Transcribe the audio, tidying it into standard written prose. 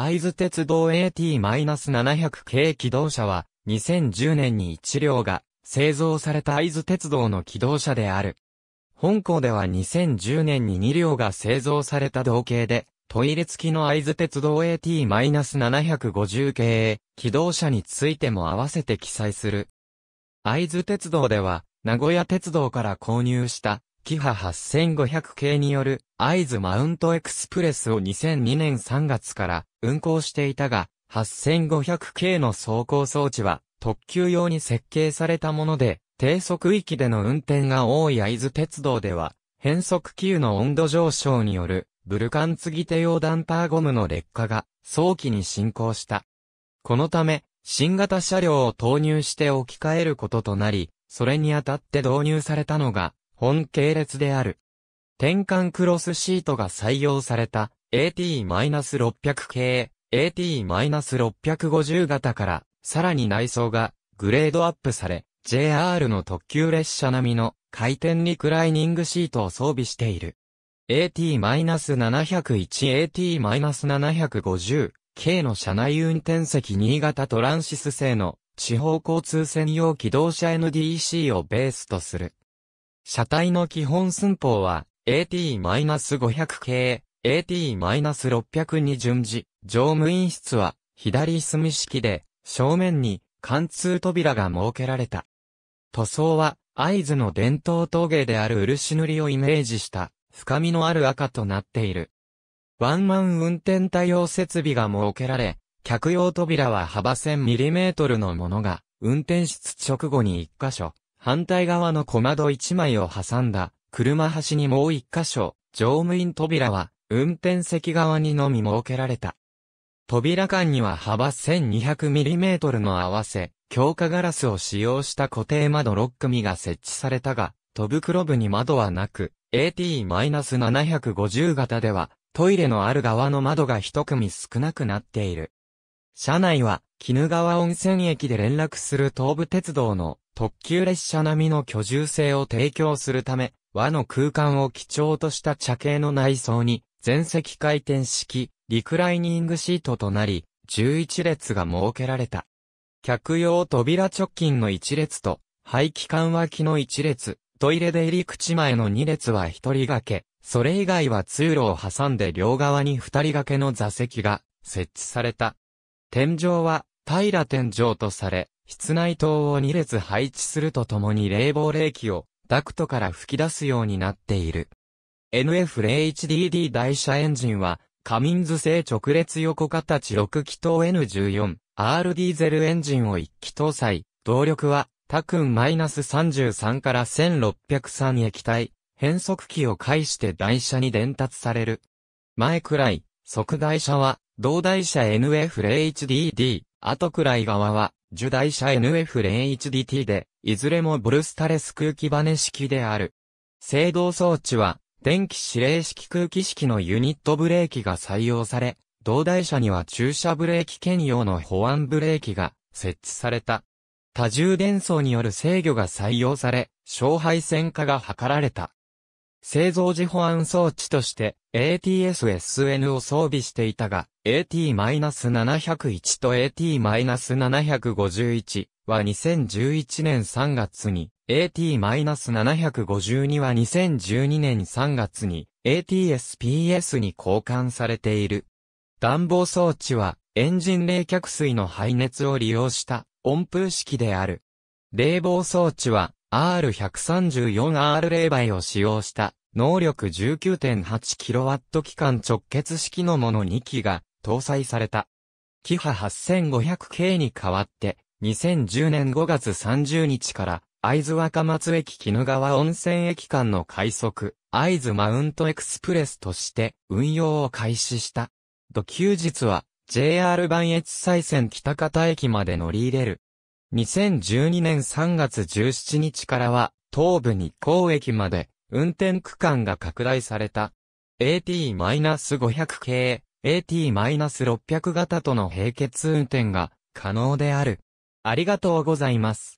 会津鉄道 AT-700 形気動車は、2010年に1両が製造された会津鉄道の気動車である。本校では2010年に2両が製造された同型で、トイレ付きの会津鉄道 AT-750 形気動車についても合わせて記載する。会津鉄道では、名古屋鉄道から購入した、キハ8500形による会津マウントエクスプレスを2002年3月から運行していたが、8500形の走行装置は特急用に設計されたもので、低速域での運転が多い会津鉄道では、変速球の温度上昇によるブルカン継ぎ手用ダンパーゴムの劣化が早期に進行した。このため、新型車両を投入して置き換えることとなり、それにあたって導入されたのが、本系列である。転換クロスシートが採用された AT-600 形、AT-650 型から、さらに内装がグレードアップされ、JR の特急列車並みの回転リクライニングシートを装備している。AT-701、AT-750 形の車内運転席新潟トランシス製の地方交通専用気動車 NDC をベースとする。車体の基本寸法は AT-500 形、AT-600 に準じ、乗務員室は左隅式で正面に貫通扉が設けられた。塗装は会津の伝統陶芸である漆塗りをイメージした深みのある赤となっている。ワンマン運転対応設備が設けられ、客用扉は幅 1000mm のものが運転室直後に1箇所。反対側の小窓1枚を挟んだ車端にもう1箇所、乗務員扉は運転席側にのみ設けられた。扉間には幅 1200mm の合わせ、強化ガラスを使用した固定窓6組が設置されたが、戸袋部に窓はなく、AT-750 型ではトイレのある側の窓が1組少なくなっている。車内は鬼怒川温泉駅で連絡する東武鉄道の特急列車並みの居住性を提供するため、和の空間を基調とした茶系の内装に、全席回転式、リクライニングシートとなり、11列が設けられた。客用扉直近の1列と、排気管脇の1列、トイレ出入り口前の2列は1人掛け、それ以外は通路を挟んで両側に2人掛けの座席が設置された。天井は平天井とされ、室内灯を2列配置するとともに冷房冷気をダクトから吹き出すようになっている。NF01DD 台車エンジンは、カミンズ製直列横形6気筒 N14R ディーゼルエンジンを1気搭載。動力は、TACN-33 から1603液体、変速機を介して台車に伝達される。前くらい、側台車は、同台車 NF01DD、後くらい側は、従台車 NF01DT で、いずれもボルスタレス空気バネ式である。制動装置は、電気指令式空気式のユニットブレーキが採用され、同台車には駐車ブレーキ兼用の保安ブレーキが設置された。多重電装による制御が採用され、小配線化が図られた。製造時保安装置として ATS-SN を装備していたが、AT-701 と AT-751 は2011年3月に、AT-752 は2012年3月に ATS-PS に交換されている。暖房装置はエンジン冷却水の排熱を利用した温風式である。冷房装置はR134a 冷媒を使用した能力 19.8kW 機関直結式のもの2機が搭載された。キハ8500形に代わって2010年5月30日から会津若松駅鬼怒川温泉駅間の快速会津マウントエクスプレスとして運用を開始した。土休日は JR 磐越西線北方駅まで乗り入れる。2012年3月17日からは、東武日光駅まで、運転区間が拡大された。AT-500 形、AT-600 型との並結運転が可能である。ありがとうございます。